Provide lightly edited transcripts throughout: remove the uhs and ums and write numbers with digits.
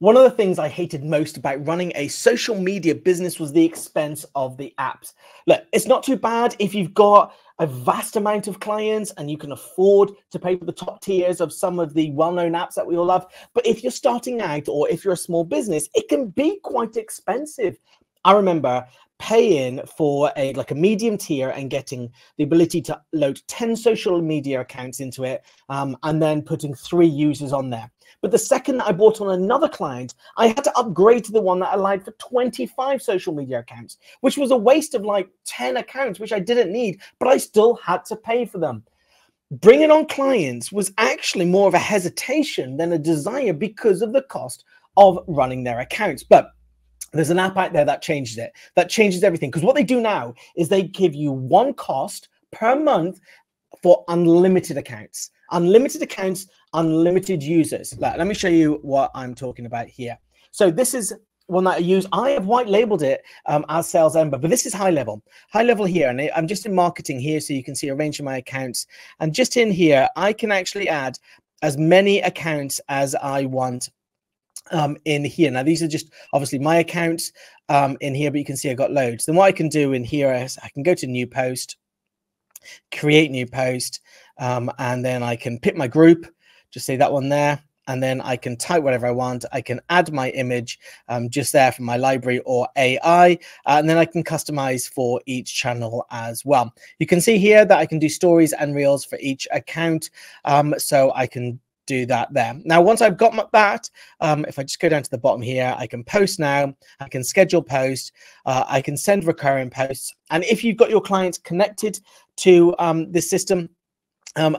One of the things I hated most about running a social media business was the expense of the apps. Look, it's not too bad if you've got a vast amount of clients and you can afford to pay for the top tiers of some of the well-known apps that we all love. But if you're starting out or if you're a small business, it can be quite expensive. I remember paying for a medium tier and getting the ability to load 10 social media accounts into it and then putting 3 users on there. But the second that I brought on another client, I had to upgrade to the one that allowed for 25 social media accounts, which was a waste of 10 accounts, which I didn't need, but I still had to pay for them. Bringing on clients was actually more of a hesitation than a desire because of the cost of running their accounts. But there's an app out there that changes it, that changes everything. Because what they do now is they give you one cost per month for unlimited accounts. Unlimited accounts, unlimited users. Let me show you what I'm talking about here. So this is one that I use. I have white labeled it as SalesEmber, but this is HighLevel. HighLevel here, and I'm just in marketing here, so you can see a range of my accounts. And just in here, I can actually add as many accounts as I want in here. Now, these are just obviously my accounts in here, but you can see I've got loads. Then what I can do in here is I can go to new post, create new post, and then I can pick my group, just say that one there, and then I can type whatever I want. I can add my image just there from my library or AI, and then I can customize for each channel as well. You can see here that I can do stories and reels for each account, so I can do that there. Now, once I've got that, if I just go down to the bottom here, I can post now, I can schedule post, I can send recurring posts. And if you've got your clients connected to this system,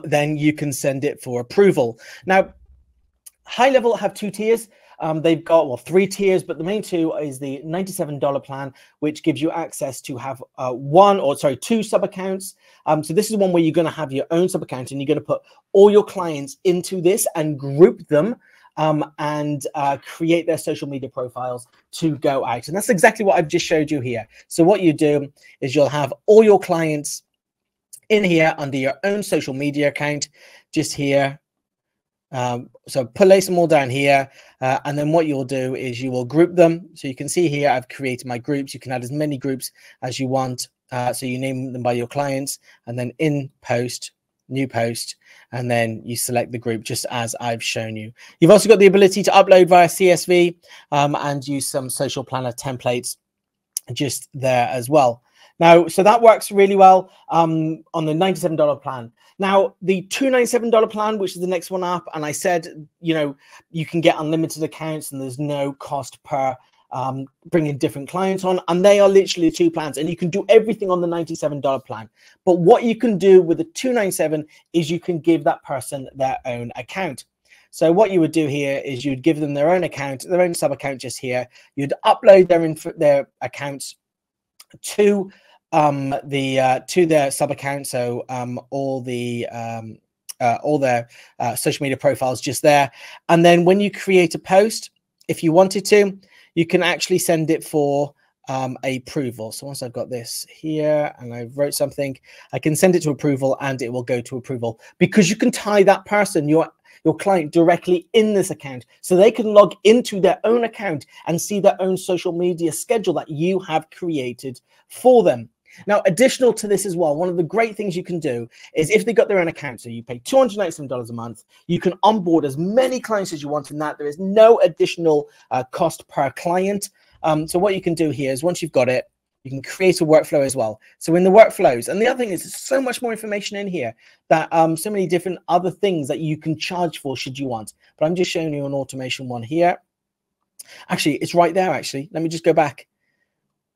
then you can send it for approval. Now, HighLevel have 2 tiers. They've got, 3 tiers, but the main 2 is the $97 plan, which gives you access to have 2 sub-accounts. So this is one where you're going to have your own sub-account, and you're going to put all your clients into this and group them and create their social media profiles to go out. And that's exactly what I've just showed you here. So what you do is you'll have all your clients in here under your own social media account, just here. So place them all down here, and then what you'll do is you will group them. So you can see here I've created my groups. You can add as many groups as you want, so you name them by your clients, and then in post, new post, and then you select the group just as I've shown you. You've also got the ability to upload via CSV and use some social planner templates just there as well. Now, so that works really well on the $97 plan. Now, the $297 plan, which is the next one up, and I said, you can get unlimited accounts and there's no cost per bringing different clients on. And they are literally 2 plans, and you can do everything on the $97 plan. But what you can do with the $297 is you can give that person their own account. So what you would do here is you'd give them their own account, their own sub-account just here. You'd upload their accounts to their sub account, so all their social media profiles just there. And then when you create a post, if you wanted to, you can actually send it for approval. So once I've got this here and I wrote something, I can send it to approval, and it will go to approval because you can tie that person, your client, directly in this account, so they can log into their own account and see their own social media schedule that you have created for them. Now, additional to this as well, one of the great things you can do is if they got their own account, so you pay $297 a month, you can onboard as many clients as you want in that. There is no additional cost per client. So what you can do here is once you've got it, you can create a workflow as well. So in the workflows, and the other thing is there's so much more information in here that so many different other things that you can charge for should you want. But I'm just showing you an automation one here. Actually, it's right there, actually. Let me just go back.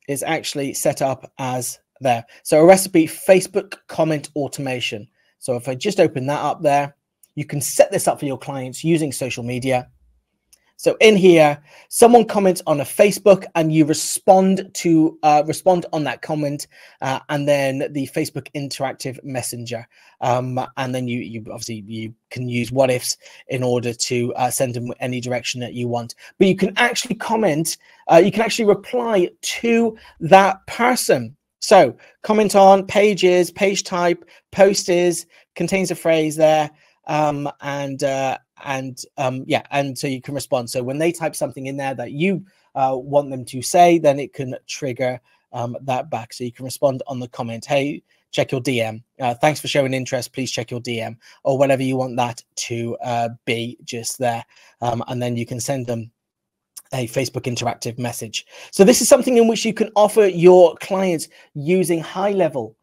It's actually set up as there. So a recipe Facebook comment automation. So if I just open that up there, you can set this up for your clients using social media. So in here, someone comments on a Facebook and you respond on that comment and then the Facebook interactive messenger. And then you obviously you can use what ifs in order to send them any direction that you want. But you can actually comment, you can actually reply to that person. So comment on pages, page type, post is, contains a phrase there. And so you can respond. So when they type something in there that you want them to say, then it can trigger that back. So you can respond on the comment, hey, check your DM. Thanks for showing interest. Please check your DM, or whatever you want that to be just there. And then you can send them a Facebook interactive message. So this is something in which you can offer your clients using HighLevel.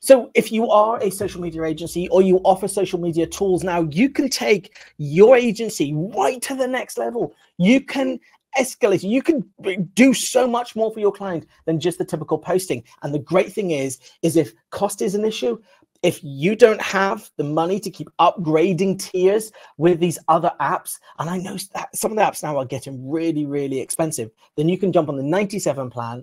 So if you are a social media agency or you offer social media tools now, you can take your agency right to the next level. You can escalate. You can do so much more for your client than just the typical posting. And the great thing is if cost is an issue, if you don't have the money to keep upgrading tiers with these other apps, and I know that some of the apps now are getting really, really expensive, then you can jump on the $97 plan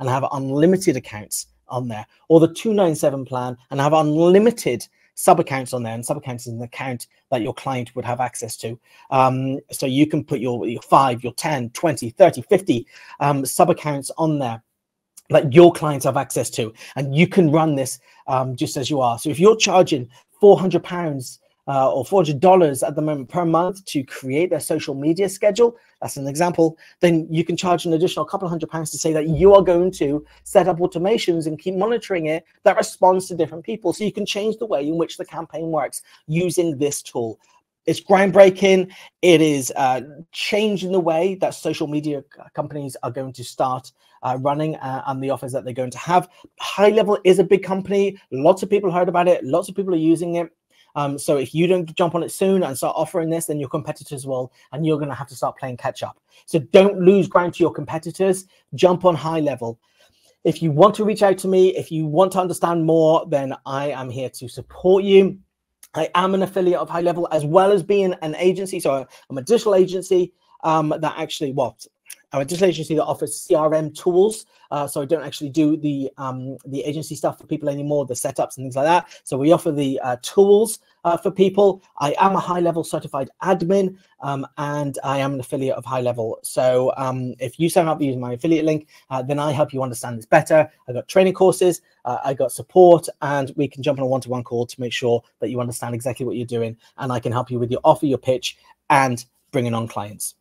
and have unlimited accounts on there, or the $297 plan and have unlimited sub accounts on there. And sub accounts is an account that your client would have access to. So you can put your 5, your 10, 20, 30, 50 sub accounts on there that your clients have access to, and you can run this just as you are. So if you're charging £400 or $400 at the moment per month to create their social media schedule, that's an example, then you can charge an additional couple £100 to say that you are going to set up automations and keep monitoring it that responds to different people. So you can change the way in which the campaign works using this tool. It's groundbreaking. It is changing the way that social media companies are going to start running and the offers that they're going to have. HighLevel is a big company. Lots of people heard about it. Lots of people are using it. So if you don't jump on it soon and start offering this, then your competitors will, and you're going to have to start playing catch up. So don't lose ground to your competitors. Jump on HighLevel. If you want to reach out to me, if you want to understand more, then I am here to support you. I am an affiliate of HighLevel, as well as being an agency. So I'm a digital agency that actually, well, I'm a digital agency that offers CRM tools. So I don't actually do the agency stuff for people anymore, the setups and things like that. So we offer the tools for people. I am a HighLevel certified admin, and I am an affiliate of HighLevel. So if you sign up using my affiliate link, then I help you understand this better. I've got training courses, I got support, and we can jump on a one-to-one call to make sure that you understand exactly what you're doing, and I can help you with your offer, your pitch, and bringing on clients.